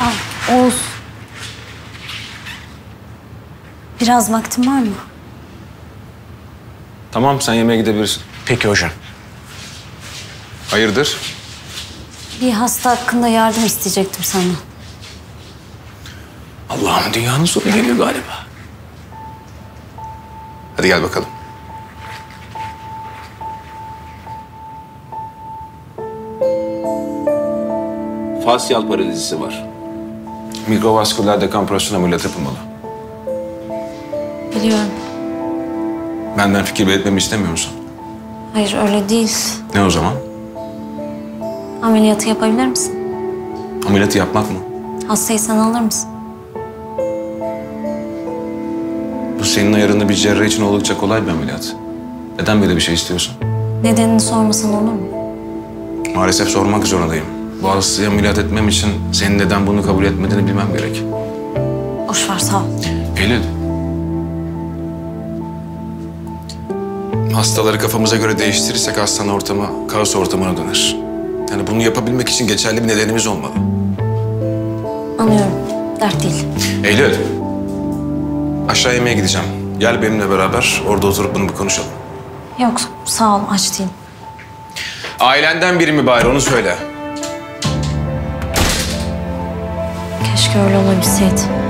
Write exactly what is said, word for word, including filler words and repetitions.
Al, Oğuz. Biraz vaktin var mı? Tamam, sen yemeğe gidebilirsin. Peki hocam. Hayırdır? Bir hasta hakkında yardım isteyecektim senden. Allah'ım, dünyanın sonu geliyor galiba. Hadi gel bakalım. Fasyal paralizisi var. Mikrovasküler dekompresyon ameliyatı yapılmalı. Biliyorum. Benden fikir belirtmemi istemiyor musun? Hayır, öyle değil. Ne o zaman? Ameliyatı yapabilir misin? Ameliyatı yapmak mı? Hastayı sen alır mısın? Bu senin ayarında bir cerrah için oldukça kolay bir ameliyat. Neden böyle bir şey istiyorsun? Nedenini sormasan olur mu? Maalesef sormak zorundayım. Bu hastayı ameliyat etmem için senin neden bunu kabul etmediğini bilmem gerek. Boş ver, sağ ol. Pelin. Hastaları kafamıza göre değiştirirsek hastane ortamı kaos ortamına döner. Yani bunu yapabilmek için geçerli bir nedenimiz olmalı. Anlıyorum. Dert değil. Eylül. Aşağı yemeğe gideceğim. Gel benimle beraber orada oturup bunu bir konuşalım. Yok, sağ ol. Aç değilim. Ailenden biri mi bari? Onu söyle. Keşke öyle olabilseydi.